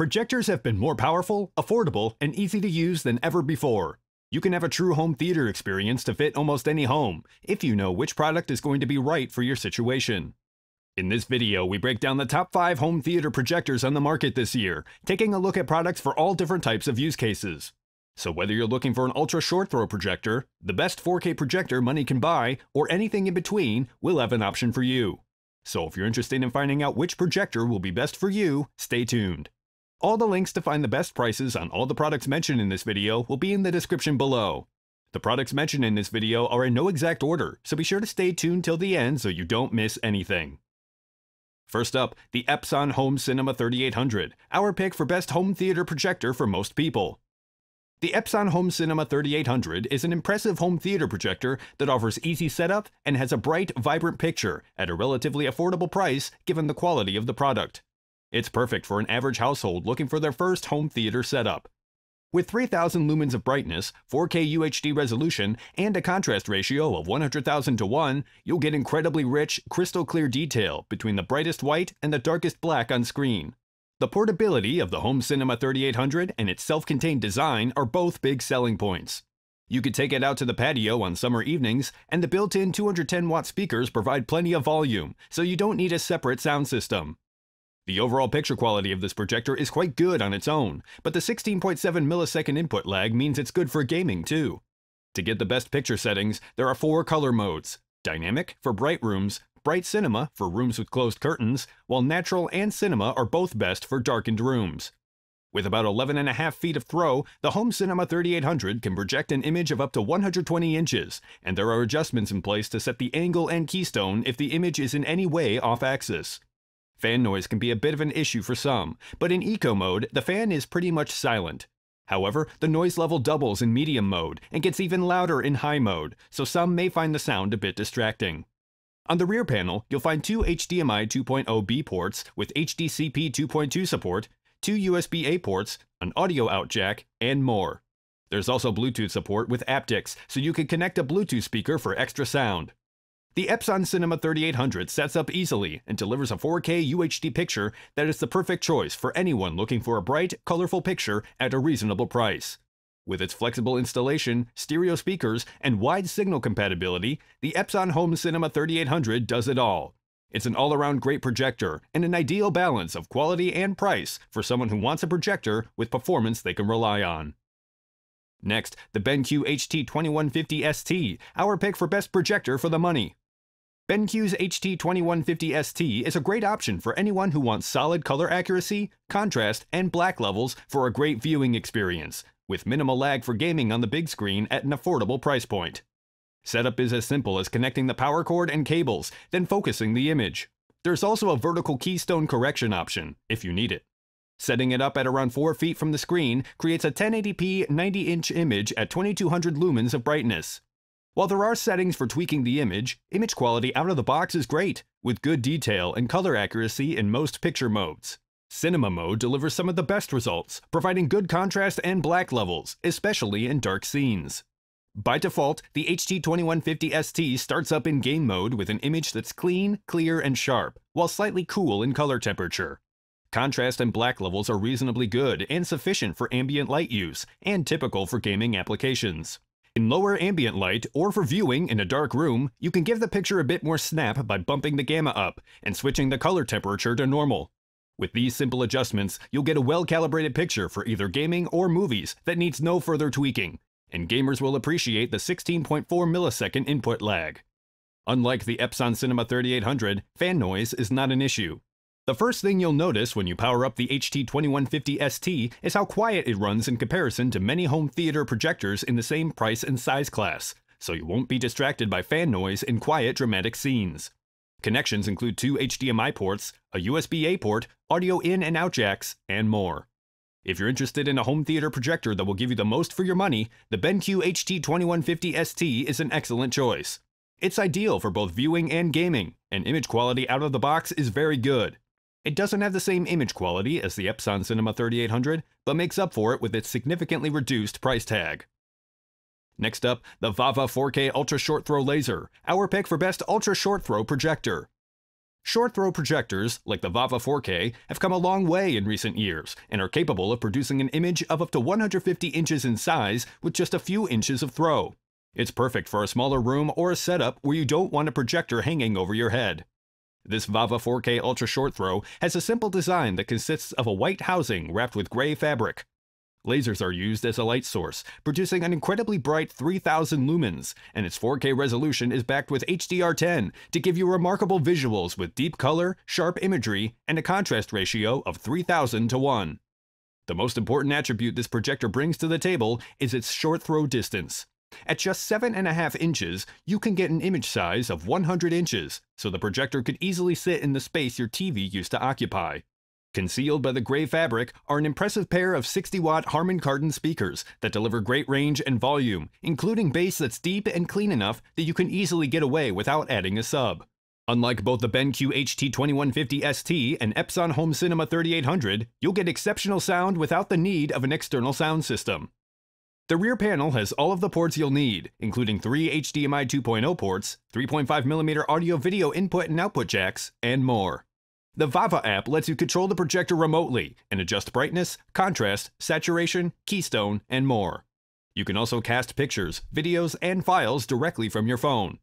Projectors have been more powerful, affordable, and easy to use than ever before. You can have a true home theater experience to fit almost any home, if you know which product is going to be right for your situation. In this video, we break down the top 5 home theater projectors on the market this year, taking a look at products for all different types of use cases. So whether you're looking for an ultra short throw projector, the best 4K projector money can buy, or anything in between, we'll have an option for you. So if you're interested in finding out which projector will be best for you, stay tuned. All the links to find the best prices on all the products mentioned in this video will be in the description below. The products mentioned in this video are in no exact order, so be sure to stay tuned till the end so you don't miss anything. First up, the Epson Home Cinema 3800, our pick for best home theater projector for most people. The Epson Home Cinema 3800 is an impressive home theater projector that offers easy setup and has a bright, vibrant picture at a relatively affordable price given the quality of the product. It's perfect for an average household looking for their first home theater setup. With 3,000 lumens of brightness, 4K UHD resolution, and a contrast ratio of 100,000 to 1, you'll get incredibly rich, crystal-clear detail between the brightest white and the darkest black on screen. The portability of the Home Cinema 3800 and its self-contained design are both big selling points. You could take it out to the patio on summer evenings, and the built-in 210-watt speakers provide plenty of volume, so you don't need a separate sound system. The overall picture quality of this projector is quite good on its own, but the 16.7 millisecond input lag means it's good for gaming too. To get the best picture settings, there are 4 color modes: Dynamic for bright rooms, Bright Cinema for rooms with closed curtains, while Natural and Cinema are both best for darkened rooms. With about 11.5 feet of throw, the Home Cinema 3800 can project an image of up to 120 inches, and there are adjustments in place to set the angle and keystone if the image is in any way off axis. Fan noise can be a bit of an issue for some, but in Eco mode, the fan is pretty much silent. However, the noise level doubles in Medium mode and gets even louder in High mode, so some may find the sound a bit distracting. On the rear panel, you'll find 2 HDMI 2.0B ports with HDCP 2.2 support, 2 USB-A ports, an audio out jack, and more. There's also Bluetooth support with aptics, so you can connect a Bluetooth speaker for extra sound. The Epson Cinema 3800 sets up easily and delivers a 4K UHD picture that is the perfect choice for anyone looking for a bright, colorful picture at a reasonable price. With its flexible installation, stereo speakers, and wide signal compatibility, the Epson Home Cinema 3800 does it all. It's an all-around great projector and an ideal balance of quality and price for someone who wants a projector with performance they can rely on. Next, the BenQ HT2150ST, our pick for best projector for the money. BenQ's HT2150ST is a great option for anyone who wants solid color accuracy, contrast, and black levels for a great viewing experience, with minimal lag for gaming on the big screen at an affordable price point. Setup is as simple as connecting the power cord and cables, then focusing the image. There's also a vertical keystone correction option, if you need it. Setting it up at around 4 feet from the screen creates a 1080p 90-inch image at 2200 lumens of brightness. While there are settings for tweaking the image, image quality out of the box is great, with good detail and color accuracy in most picture modes. Cinema mode delivers some of the best results, providing good contrast and black levels, especially in dark scenes. By default, the HT2150ST starts up in game mode with an image that's clean, clear, and sharp, while slightly cool in color temperature. Contrast and black levels are reasonably good and sufficient for ambient light use, and typical for gaming applications. In lower ambient light, or for viewing in a dark room, you can give the picture a bit more snap by bumping the gamma up and switching the color temperature to normal. With these simple adjustments, you'll get a well-calibrated picture for either gaming or movies that needs no further tweaking, and gamers will appreciate the 16.4 millisecond input lag. Unlike the Epson Cinema 3800, fan noise is not an issue. The first thing you'll notice when you power up the HT2150ST is how quiet it runs in comparison to many home theater projectors in the same price and size class, so you won't be distracted by fan noise in quiet, dramatic scenes. Connections include 2 HDMI ports, a USB-A port, audio in and out jacks, and more. If you're interested in a home theater projector that will give you the most for your money, the BenQ HT2150ST is an excellent choice. It's ideal for both viewing and gaming, and image quality out of the box is very good. It doesn't have the same image quality as the Epson Cinema 3800, but makes up for it with its significantly reduced price tag. Next up, the VAVA 4K Ultra Short Throw Laser, our pick for best ultra short throw projector. Short throw projectors, like the VAVA 4K, have come a long way in recent years and are capable of producing an image of up to 150 inches in size with just a few inches of throw. It's perfect for a smaller room or a setup where you don't want a projector hanging over your head. This VAVA 4K Ultra Short Throw has a simple design that consists of a white housing wrapped with gray fabric. Lasers are used as a light source, producing an incredibly bright 3000 lumens, and its 4K resolution is backed with HDR10 to give you remarkable visuals with deep color, sharp imagery, and a contrast ratio of 3000 to 1. The most important attribute this projector brings to the table is its short throw distance. At just 7.5 inches, you can get an image size of 100 inches, so the projector could easily sit in the space your TV used to occupy. Concealed by the gray fabric are an impressive pair of 60-watt Harman Kardon speakers that deliver great range and volume, including bass that's deep and clean enough that you can easily get away without adding a sub. Unlike both the BenQ HT2150ST and Epson Home Cinema 3800, you'll get exceptional sound without the need of an external sound system. The rear panel has all of the ports you'll need, including 3 HDMI 2.0 ports, 3.5mm audio-video input and output jacks, and more. The VAVA app lets you control the projector remotely and adjust brightness, contrast, saturation, keystone, and more. You can also cast pictures, videos, and files directly from your phone.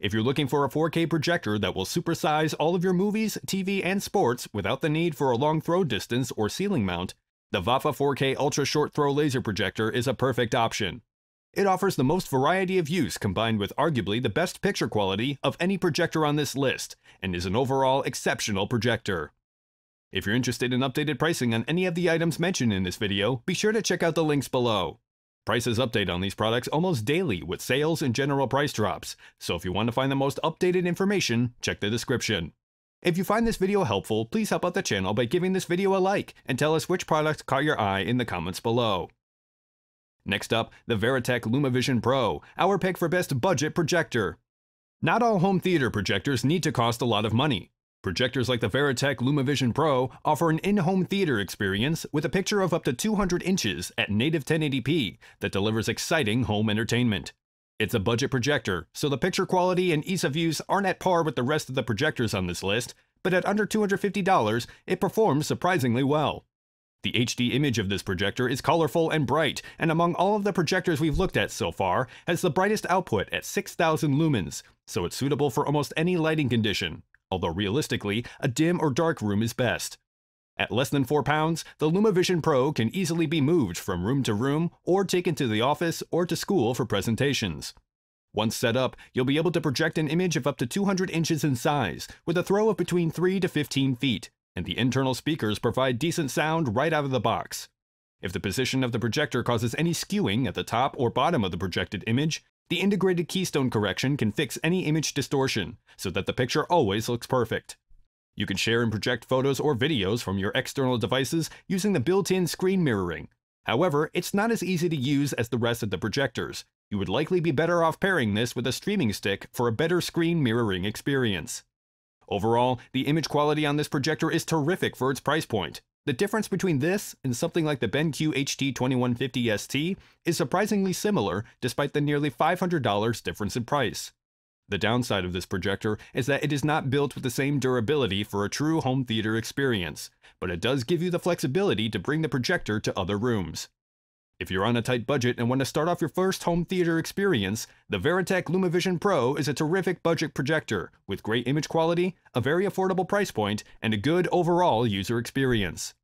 If you're looking for a 4K projector that will supersize all of your movies, TV, and sports without the need for a long throw distance or ceiling mount, the VAVA 4K Ultra Short Throw Laser projector is a perfect option. It offers the most variety of use combined with arguably the best picture quality of any projector on this list, and is an overall exceptional projector. If you're interested in updated pricing on any of the items mentioned in this video, be sure to check out the links below. Prices update on these products almost daily with sales and general price drops, so if you want to find the most updated information, check the description. If you find this video helpful, please help out the channel by giving this video a like and tell us which products caught your eye in the comments below. Next up, the Verratek Lumavision Pro, our pick for best budget projector. Not all home theater projectors need to cost a lot of money. Projectors like the Verratek Lumavision Pro offer an in-home theater experience with a picture of up to 200 inches at native 1080p that delivers exciting home entertainment. It's a budget projector, so the picture quality and ease of use aren't at par with the rest of the projectors on this list, but at under $250, it performs surprisingly well. The HD image of this projector is colorful and bright, and among all of the projectors we've looked at so far, has the brightest output at 6,000 lumens, so it's suitable for almost any lighting condition, although realistically, a dim or dark room is best. At less than 4 pounds, the Lumavision Pro can easily be moved from room to room or taken to the office or to school for presentations. Once set up, you'll be able to project an image of up to 200 inches in size, with a throw of between 3 to 15 feet. And the internal speakers provide decent sound right out of the box. If the position of the projector causes any skewing at the top or bottom of the projected image, the integrated keystone correction can fix any image distortion, so that the picture always looks perfect. You can share and project photos or videos from your external devices using the built-in screen mirroring. However, it's not as easy to use as the rest of the projectors. You would likely be better off pairing this with a streaming stick for a better screen mirroring experience. Overall, the image quality on this projector is terrific for its price point. The difference between this and something like the BenQ HT2150ST is surprisingly similar despite the nearly $500 difference in price. The downside of this projector is that it is not built with the same durability for a true home theater experience, but it does give you the flexibility to bring the projector to other rooms. If you're on a tight budget and want to start off your first home theater experience, the Verratek Lumavision Pro is a terrific budget projector with great image quality, a very affordable price point, and a good overall user experience.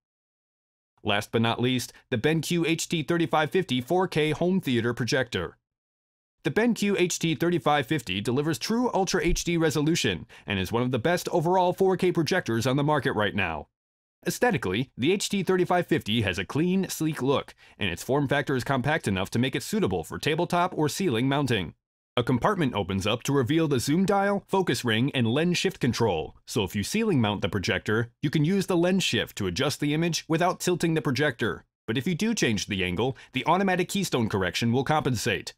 Last but not least, the BenQ HT3550 4K Home Theater Projector. The BenQ HT3550 delivers true Ultra HD resolution and is one of the best overall 4K projectors on the market right now. Aesthetically, the HT3550 has a clean, sleek look, and its form factor is compact enough to make it suitable for tabletop or ceiling mounting. A compartment opens up to reveal the zoom dial, focus ring, and lens shift control, so if you ceiling mount the projector, you can use the lens shift to adjust the image without tilting the projector. But if you do change the angle, the automatic keystone correction will compensate.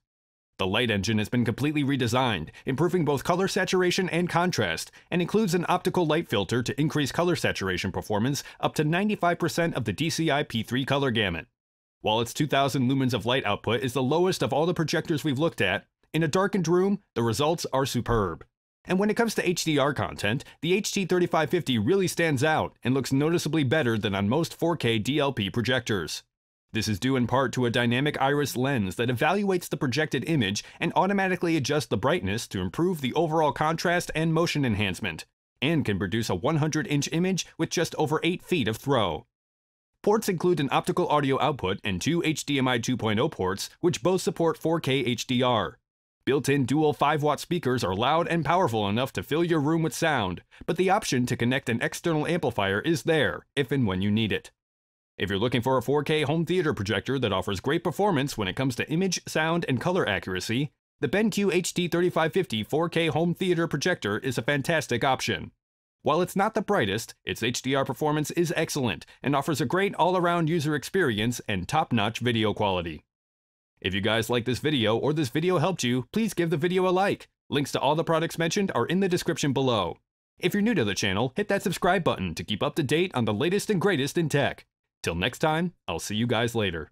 The light engine has been completely redesigned, improving both color saturation and contrast, and includes an optical light filter to increase color saturation performance up to 95% of the DCI-P3 color gamut. While its 2000 lumens of light output is the lowest of all the projectors we've looked at, in a darkened room, the results are superb. And when it comes to HDR content, the HT3550 really stands out and looks noticeably better than on most 4K DLP projectors. This is due in part to a dynamic iris lens that evaluates the projected image and automatically adjusts the brightness to improve the overall contrast and motion enhancement, and can produce a 100-inch image with just over 8 feet of throw. Ports include an optical audio output and 2 HDMI 2.0 ports, which both support 4K HDR. Built-in dual 5-watt speakers are loud and powerful enough to fill your room with sound, but the option to connect an external amplifier is there, if and when you need it. If you're looking for a 4K home theater projector that offers great performance when it comes to image, sound, and color accuracy, the BenQ HT3550 4K home theater projector is a fantastic option. While it's not the brightest, its HDR performance is excellent and offers a great all-around user experience and top-notch video quality. If you guys like this video or this video helped you, please give the video a like. Links to all the products mentioned are in the description below. If you're new to the channel, hit that subscribe button to keep up to date on the latest and greatest in tech. Till next time, I'll see you guys later.